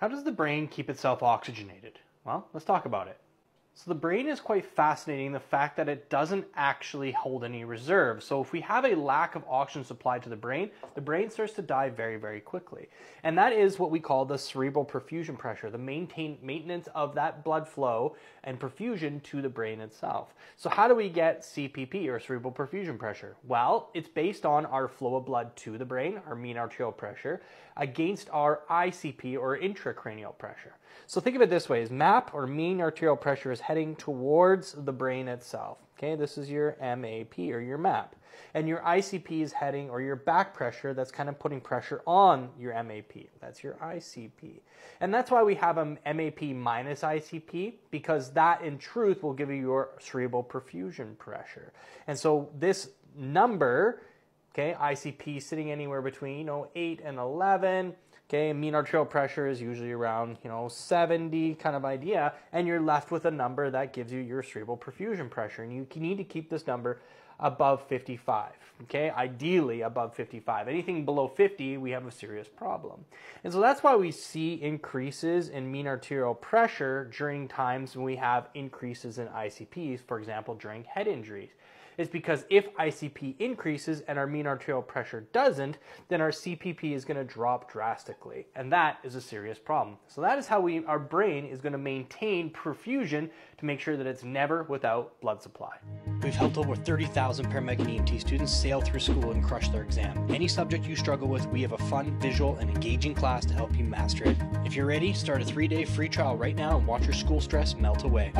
How does the brain keep itself oxygenated? Well, let's talk about it. So the brain is quite fascinating, the fact that it doesn't actually hold any reserves. So if we have a lack of oxygen supply to the brain starts to die very, very quickly. And that is what we call the cerebral perfusion pressure, the maintenance of that blood flow and perfusion to the brain itself. So how do we get CPP, or cerebral perfusion pressure? Well, it's based on our flow of blood to the brain, our mean arterial pressure, against our ICP, or intracranial pressure. So think of it this way, is MAP, or mean arterial pressure, is heading towards the brain itself. Okay, this is your MAP or your MAP. And your ICP is heading, or your back pressure, that's kind of putting pressure on your MAP. That's your ICP. And that's why we have a MAP minus ICP, because that in truth will give you your cerebral perfusion pressure. And so this number, okay, ICP sitting anywhere between 8 and 11, okay, mean arterial pressure is usually around 70 kind of idea, and you're left with a number that gives you your cerebral perfusion pressure, and you need to keep this number above 55, okay, ideally above 55. Anything below 50, we have a serious problem. And so that's why we see increases in mean arterial pressure during times when we have increases in ICPs, for example, during head injuries. Is because if ICP increases and our mean arterial pressure doesn't, then our CPP is going to drop drastically, and that is a serious problem. So that is how our brain is going to maintain perfusion to make sure that it's never without blood supply. We've helped over 30,000 paramedic and EMT students sail through school and crush their exam. Any subject you struggle with, we have a fun, visual, and engaging class to help you master it. If you're ready, start a 3-day free trial right now and watch your school stress melt away.